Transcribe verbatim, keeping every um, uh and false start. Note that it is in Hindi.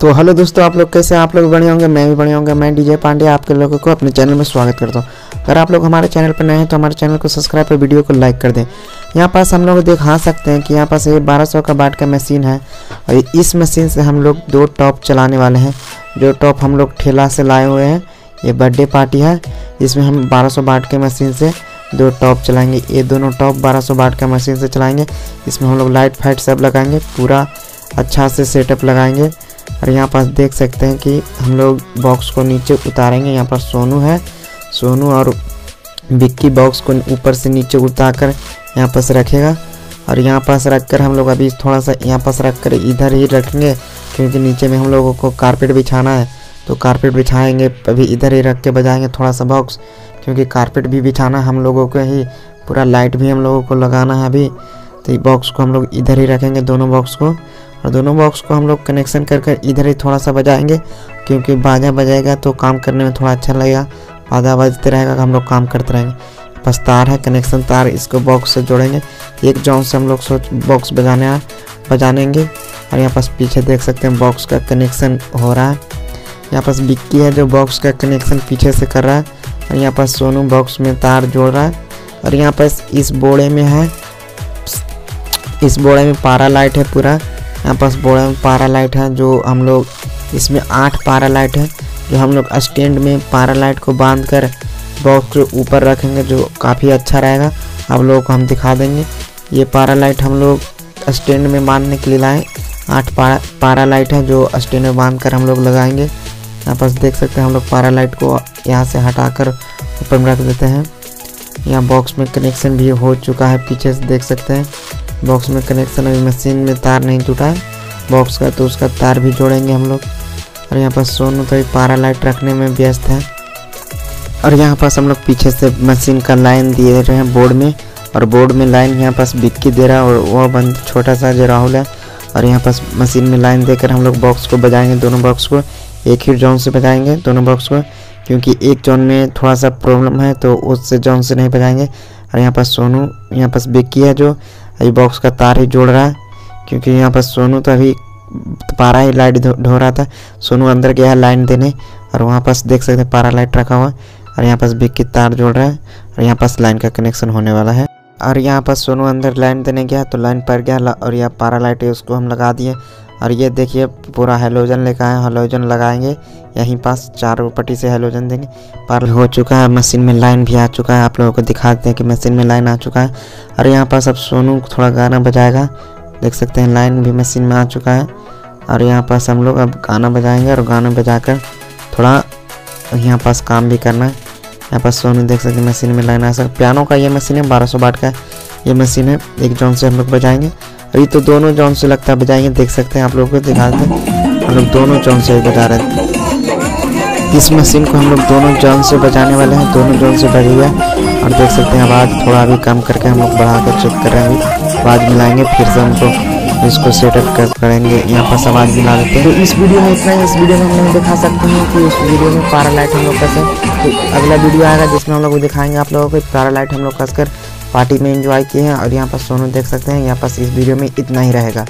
तो हेलो दोस्तों, आप लोग कैसे हैं? आप लोग बढ़िया होंगे, मैं भी बढ़िया होंगे। मैं डीजे पांडे आपके लोगों को अपने चैनल में स्वागत करता हूं। अगर आप लोग हमारे चैनल पर नए हैं तो हमारे चैनल को सब्सक्राइब और वीडियो को लाइक कर दें। यहाँ पास हम लोग दिखा सकते हैं कि यहाँ पास ये बारह सौ का बाट का मशीन है और इस मशीन से हम लोग दो टॉप चलाने वाले हैं। जो टॉप हम लोग ठेला से लाए हुए हैं, ये बर्थडे पार्टी है, इसमें हम बारह सौ बाट के मशीन से दो टॉप चलाएंगे। ये दोनों टॉप बारह सौ वाट का मशीन से चलाएंगे। इसमें हम लोग लाइट फाइट सब लगाएंगे, पूरा अच्छा से सेटअप लगाएंगे। और यहाँ पास देख सकते हैं कि हम लोग बॉक्स को नीचे उतारेंगे। यहाँ पर सोनू है, सोनू और विक्की बॉक्स को ऊपर से नीचे उतार कर यहाँ पास रखेगा। और यहाँ पास रख कर हम लोग अभी थोड़ा सा यहाँ पास रख कर इधर ही रखेंगे, क्योंकि नीचे में हम लोगों को कारपेट बिछाना है, तो कारपेट बिछाएंगे। अभी इधर ही रख के बजाएंगे थोड़ा सा बॉक्स, क्योंकि कारपेट भी बिछाना हम लोगों को ही, पूरा लाइट भी हम लोगों को लगाना है अभी। तो बॉक्स को हम लोग इधर ही रखेंगे, दोनों बॉक्स को। और दोनों बॉक्स को हम लोग कनेक्शन कर कर इधर ही थोड़ा सा बजाएंगे, क्योंकि बाजा बजाएगा तो काम करने में थोड़ा अच्छा लगेगा। बाजा बजते रहेगा, हम लोग काम करते रहेंगे। बस तार है, कनेक्शन तार, इसको बॉक्स से जोड़ेंगे। एक जॉन से हम लोग सोच बॉक्स बजाने बजानेंगे। और यहाँ पास पीछे देख सकते हैं बॉक्स का कनेक्शन हो रहा है। यहाँ पास बिक्की है जो बॉक्स का कनेक्शन पीछे से कर रहा है। और यहाँ पास सोनू बॉक्स में तार जोड़ रहा है। और यहाँ पास इस बोड़े में है, इस बोड़े में पारा लाइट है पूरा। यहाँ पास बोड़े में पारा लाइट है जो हम लोग, इसमें आठ पारा लाइट है जो हम लोग स्टैंड में पारा लाइट को बांध कर बॉक्स के ऊपर रखेंगे, जो काफ़ी अच्छा रहेगा। आप लोगों को हम दिखा देंगे। ये पारा लाइट हम लोग स्टैंड में बांधने के लिए लाएँ। आठ पारा पारा लाइट है जो स्टैंड में बांध कर हम लोग लगाएंगे। यहाँ पर देख सकते हैं हम लोग पारा लाइट को यहाँ से हटाकर ऊपर में रख देते हैं। यहाँ बॉक्स में कनेक्शन भी हो चुका है, पीछे से देख सकते हैं बॉक्स में कनेक्शन। अभी मशीन में तार नहीं जुटा है बॉक्स का, तो उसका तार भी जोड़ेंगे हम लोग। और यहाँ पर सोनू तो पारा लाइट रखने में व्यस्त है। और यहाँ पास हम लोग पीछे से मशीन का लाइन दिए रहे हैं बोर्ड में, और बोर्ड में लाइन यहाँ पास बिक्की दे रहा है और वह बंद छोटा सा जो राहुल है। और यहाँ पास मशीन में लाइन देकर हम लोग बॉक्स को बजाएंगे, दोनों बॉक्स को एक ही जॉन से बजाएंगे दोनों बॉक्स को, क्योंकि एक जॉन में थोड़ा सा प्रॉब्लम है तो उससे जॉन से नहीं बजाएंगे। और यहाँ पास सोनू, यहाँ पास बिक्की है जो अभी बॉक्स का तार ही जोड़ रहा है, क्योंकि यहाँ पास सोनू तो अभी पारा ही लाइट ढो रहा था। सोनू अंदर गया लाइन देने, और वहाँ पास देख सकते हैं पारा लाइट रखा हुआ। और यहाँ पास बिक्की तार जोड़ रहा है। और यहाँ पास लाइन का कनेक्शन होने वाला है। और यहाँ पास सोनू अंदर लाइन देने गया तो लाइन पर गया, और यह पारा लाइट है उसको हम लगा दिए। और ये देखिए पूरा हेलोजन लेकर आए, हेलोजन लगाएंगे यहीं पास, चारों पट्टी से हेलोजन देंगे। पार हो चुका है, मशीन में लाइन भी आ चुका है। आप लोगों को दिखाते हैं कि मशीन में लाइन आ चुका है। और यहाँ पास अब सोनू थोड़ा गाना बजाएगा, देख सकते हैं लाइन भी मशीन में आ चुका है। और यहाँ पास हम लोग अब गाना बजाएंगे, और गाना बजाकर थोड़ा यहाँ पास काम भी करना है। यहाँ पास सोनू देख सकते हैं मशीन में लाइन आ सकता। पियानो का ये मशीन है, बारह सौ वाट का ये मशीन है, एक जॉन से हम लोग बजाएंगे। अभी तो दोनों जॉन से लगता है बजाएंगे, देख सकते हैं आप लोगों को दिखाते हैं। हम लोग दोनों जॉन से बजा रहे हैं। इस मशीन को हम लोग दोनों जॉन से बजाने वाले हैं, दोनों जॉन से बजेगा। और देख सकते हैं आवाज़ थोड़ा भी कम करके हम लोग बढ़ा कर चेक कर रहे हैं, आवाज़ मिलाएंगे फिर से हमको इसको सेटअप कर करेंगे। यहाँ पास आवाज़ मिला देते हैं। तो इस वीडियो में इतना ही। इस वीडियो में हम लोग दिखा सकते हैं कि इस वीडियो में पारा लाइट हम लोग कैसे, तो अगला वीडियो आएगा जिसमें हम लोग दिखाएंगे आप लोगों को पारा लाइट हम लोग कसकर पार्टी में एंजॉय किए हैं। और यहाँ पर सोनू देख सकते हैं। यहाँ पर इस वीडियो में इतना ही रहेगा।